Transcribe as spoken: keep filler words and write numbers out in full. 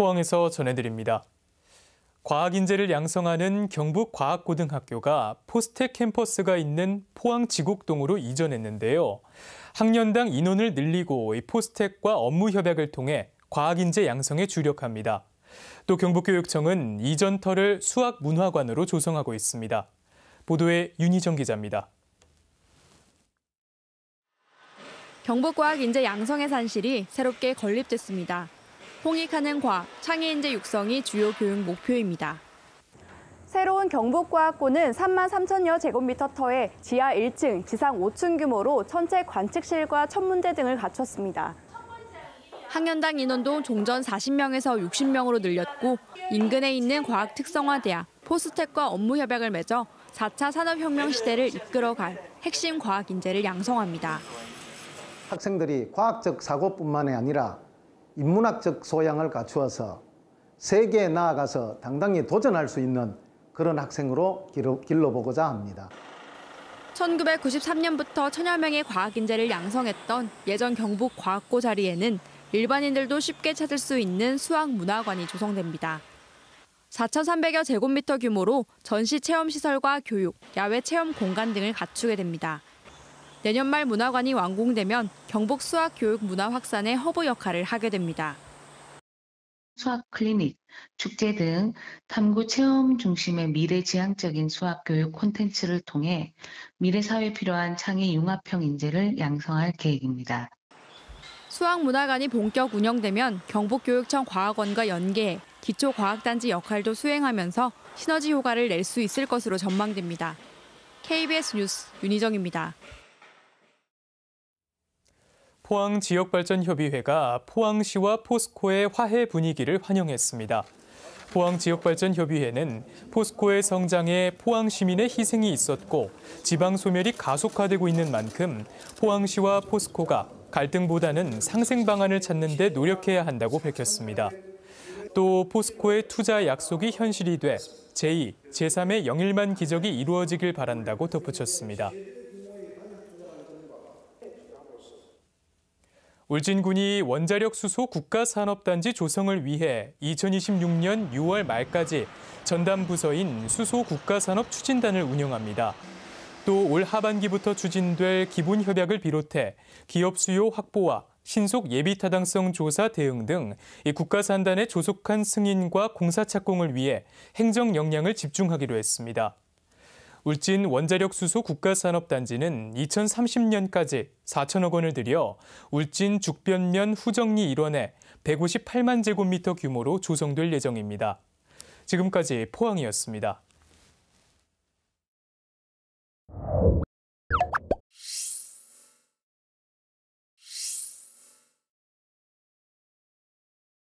포항에서 전해드립니다. 과학 인재를 양성하는 경북과학고등학교가 포스텍 캠퍼스가 있는 포항 지곡동으로 이전했는데요. 학년당 인원을 늘리고 포스텍과 업무 협약을 통해 과학 인재 양성에 주력합니다. 또 경북교육청은 이전터를 수학문화관으로 조성하고 있습니다. 보도에 윤희정 기자입니다. 경북과학 인재 양성의 산실이 새롭게 건립됐습니다. 홍익하는 과학, 창의인재 육성이 주요 교육 목표입니다. 새로운 경북과학고는 삼만 삼천여 제곱미터 터에 지하 일 층, 지상 오 층 규모로 천체 관측실과 천문대 등을 갖췄습니다. 학년당 인원도 종전 사십 명에서 육십 명으로 늘렸고 인근에 있는 과학특성화대학, 포스텍과 업무 협약을 맺어 사 차 산업혁명 시대를 이끌어갈 핵심 과학 인재를 양성합니다. 학생들이 과학적 사고뿐만이 아니라 인문학적 소양을 갖추어서 세계에 나아가서 당당히 도전할 수 있는 그런 학생으로 길러보고자 합니다. 천구백구십삼 년부터 천여 명의 과학 인재를 양성했던 예전 경북 과학고 자리에는 일반인들도 쉽게 찾을 수 있는 수학문화관이 조성됩니다. 사천삼백여 제곱미터 규모로 전시 체험시설과 교육, 야외 체험 공간 등을 갖추게 됩니다. 내년 말 문화관이 완공되면 경북 수학 교육 문화 확산의 허브 역할을 하게 됩니다. 수학 클리닉, 축제 등 탐구 체험 중심의 미래지향적인 수학 교육 콘텐츠를 통해 미래 사회에 필요한 창의 융합형 인재를 양성할 계획입니다. 수학 문화관이 본격 운영되면 경북교육청 과학원과 연계해 기초과학단지 역할도 수행하면서 시너지 효과를 낼 수 있을 것으로 전망됩니다. 케이비에스 뉴스 윤희정입니다. 포항지역발전협의회가 포항시와 포스코의 화해 분위기를 환영했습니다. 포항지역발전협의회는 포스코의 성장에 포항시민의 희생이 있었고 지방소멸이 가속화되고 있는 만큼 포항시와 포스코가 갈등보다는 상생 방안을 찾는 데 노력해야 한다고 밝혔습니다. 또 포스코의 투자 약속이 현실이 돼 제이, 제삼의 영일만 기적이 이루어지길 바란다고 덧붙였습니다. 울진군이 원자력수소 국가산업단지 조성을 위해 이천이십육 년 유월 말까지 전담 부서인 수소국가산업추진단을 운영합니다. 또 올 하반기부터 추진될 기본협약을 비롯해 기업 수요 확보와 신속 예비타당성 조사 대응 등 이 국가산단의 조속한 승인과 공사 착공을 위해 행정 역량을 집중하기로 했습니다. 울진 원자력수소 국가산업단지는 이천삼십 년까지 사천억 원을 들여 울진 죽변면 후정리 일원에 백오십팔만 제곱미터 규모로 조성될 예정입니다. 지금까지 포항이었습니다.